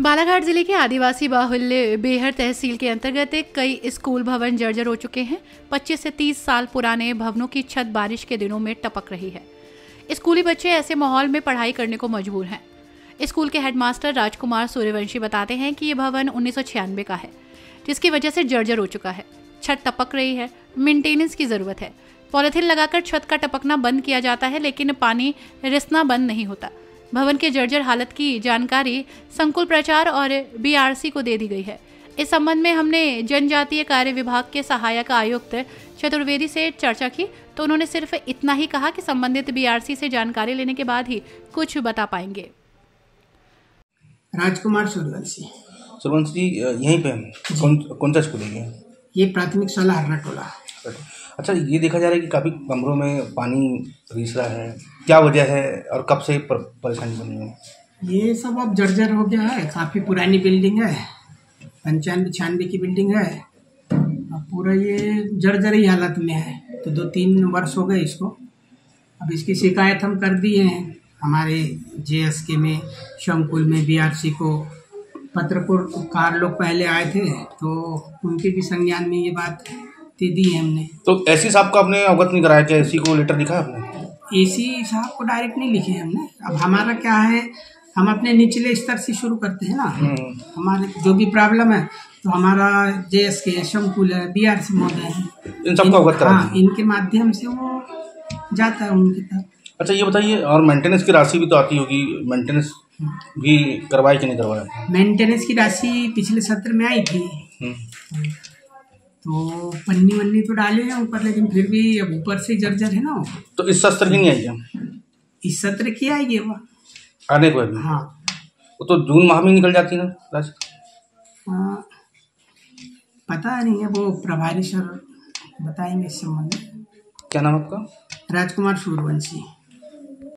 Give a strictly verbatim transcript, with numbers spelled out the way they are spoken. बालाघाट जिले के आदिवासी बाहुल्य बेहर तहसील के अंतर्गत कई स्कूल भवन जर्जर हो चुके हैं। पच्चीस से तीस साल पुराने भवनों की छत बारिश के दिनों में टपक रही है। स्कूली बच्चे ऐसे माहौल में पढ़ाई करने को मजबूर हैं। स्कूल के हेडमास्टर राजकुमार सूर्यवंशी बताते हैं कि ये भवन उन्नीस सौ छियानवे का है, जिसकी वजह से जर्जर हो चुका है। छत टपक रही है, मेंटेनेंस की ज़रूरत है। पॉलीथीन लगाकर छत का टपकना बंद किया जाता है, लेकिन पानी रिसना बंद नहीं होता। भवन के जर्जर हालत की जानकारी संकुल प्रचार और बीआरसी को दे दी गई है। इस संबंध में हमने जनजातीय कार्य विभाग के सहायक आयुक्त चतुर्वेदी से चर्चा की तो उन्होंने सिर्फ इतना ही कहा कि संबंधित बीआरसी से जानकारी लेने के बाद ही कुछ बता पाएंगे। राजकुमार सूर्यवंशी सूर्यवंशी यहीं पे कौन, कौन सा स्कूल है? ये प्राथमिक शाला हरना टोला। अच्छा, ये देखा जा रहा है कि काफ़ी कमरों में पानी रिस रहा है, क्या वजह है और कब से पर, परेशानी बनी है? ये सब अब जर्जर हो गया है। काफ़ी पुरानी बिल्डिंग है, पंचानवे छियानवे की बिल्डिंग है। अब पूरा ये जर्जर ही हालत में है, तो दो तीन वर्ष हो गए इसको। अब इसकी शिकायत हम कर दिए हैं हमारे जेएसके में, श्यमपुल में, बीआरसी को। पत्रकार लोग पहले आए थे तो उनके भी संज्ञान में ये बात दे दी है हमने। तो एसी साहब को आपने अवगत नहीं कराया? क्या एसी को लेटर लिखा आपने? एसी साहब को डायरेक्ट नहीं लिखे हमने। अब हमारा क्या है, हम अपने निचले स्तर से शुरू करते हैं ना। हमारे जो भी प्रॉब्लम है तो हमारा जेएसके है, शंकुल है, बीआरसी महोदय है, इन सबको अवगत करा। हाँ, इनके माध्यम से वो जाता है उनके तक। अच्छा, ये बताइए, और मेंटेनेंस की राशि भी तो आती होगी, मेंटेनेंस भी करवाए कि नहीं करवाया? मेंटेनेंस की राशि पिछले सत्र में आई थी तो पन्नी वन्नी तो डाले हैं ऊपर, लेकिन फिर भी अब ऊपर से जर्जर है ना। तो इस सत्र की नहीं आई है? इस सत्र की आई है वो आने को। हाँ, वो तो जून माह में निकल जाती है ना। हाँ, पता नहीं है, वो प्रभारी सर बताएंगे इस संबंध में। क्या नाम आपका? राजकुमार सूर्यवंशी।